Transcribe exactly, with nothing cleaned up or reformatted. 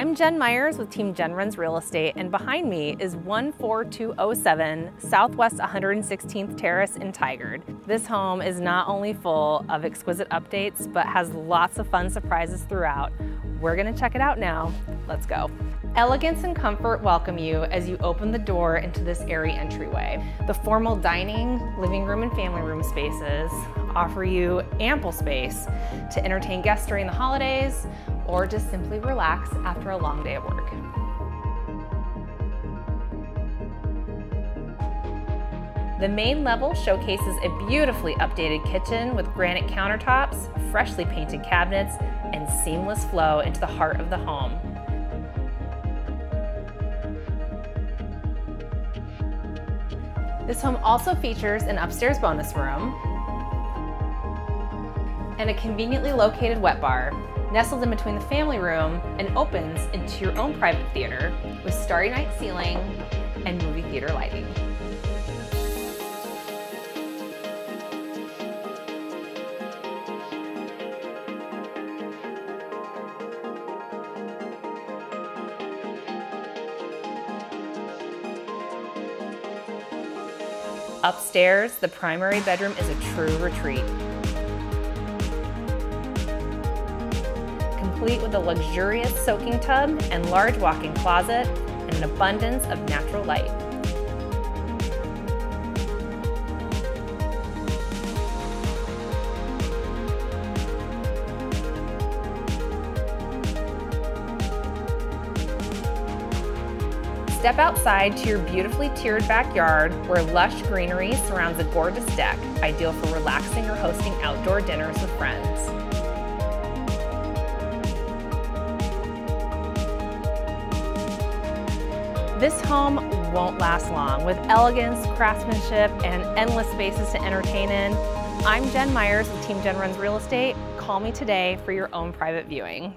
I'm Jen Myers with Team Jen Runs Real Estate, and behind me is one four two oh seven Southwest one hundred sixteenth Terrace in Tigard. This home is not only full of exquisite updates, but has lots of fun surprises throughout. We're gonna check it out now. Let's go. Elegance and comfort welcome you as you open the door into this airy entryway. The formal dining, living room, and family room spaces offer you ample space to entertain guests during the holidays, or just simply relax after a long day of work. The main level showcases a beautifully updated kitchen with granite countertops, freshly painted cabinets, and seamless flow into the heart of the home. This home also features an upstairs bonus room and a conveniently located wet bar, nestled in between the family room and opens into your own private theater with starry night ceiling and movie theater lighting. Upstairs, the primary bedroom is a true retreat, complete with a luxurious soaking tub and large walk-in closet and an abundance of natural light. Step outside to your beautifully tiered backyard where lush greenery surrounds a gorgeous deck, ideal for relaxing or hosting outdoor dinners with friends. This home won't last long. With elegance, craftsmanship, and endless spaces to entertain in, I'm Jen Myers with Team Jen Runs Real Estate. Call me today for your own private viewing.